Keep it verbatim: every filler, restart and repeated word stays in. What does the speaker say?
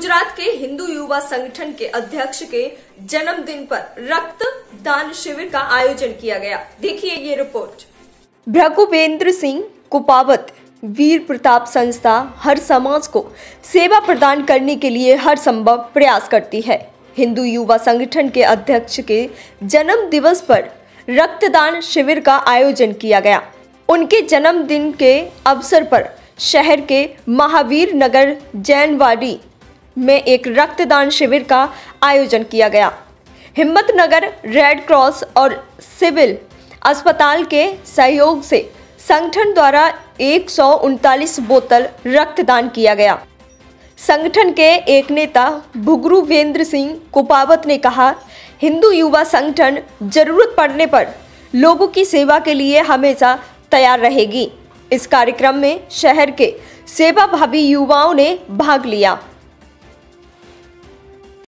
गुजरात के हिंदू युवा संगठन के अध्यक्ष के जन्मदिन पर रक्त दान शिविर का आयोजन किया गया। देखिए ये रिपोर्ट। भुगरुवेंद्र सिंह कुम्पावत, वीर प्रताप संस्था हर समाज को सेवा प्रदान करने के लिए हर संभव प्रयास करती है। हिंदू युवा संगठन के अध्यक्ष के जन्म दिवस पर रक्तदान शिविर का आयोजन किया गया। उनके जन्मदिन के अवसर पर शहर के महावीर नगर जैनवाड़ी में एक रक्तदान शिविर का आयोजन किया गया। हिम्मतनगर रेड क्रॉस और सिविल अस्पताल के सहयोग से संगठन द्वारा एक सौ उनतालीस बोतल रक्तदान किया गया। संगठन के एक नेता भुगरुवेंद्र सिंह कुम्पावत ने कहा, हिंदू युवा संगठन जरूरत पड़ने पर लोगों की सेवा के लिए हमेशा तैयार रहेगी। इस कार्यक्रम में शहर के सेवाभावी युवाओं ने भाग लिया।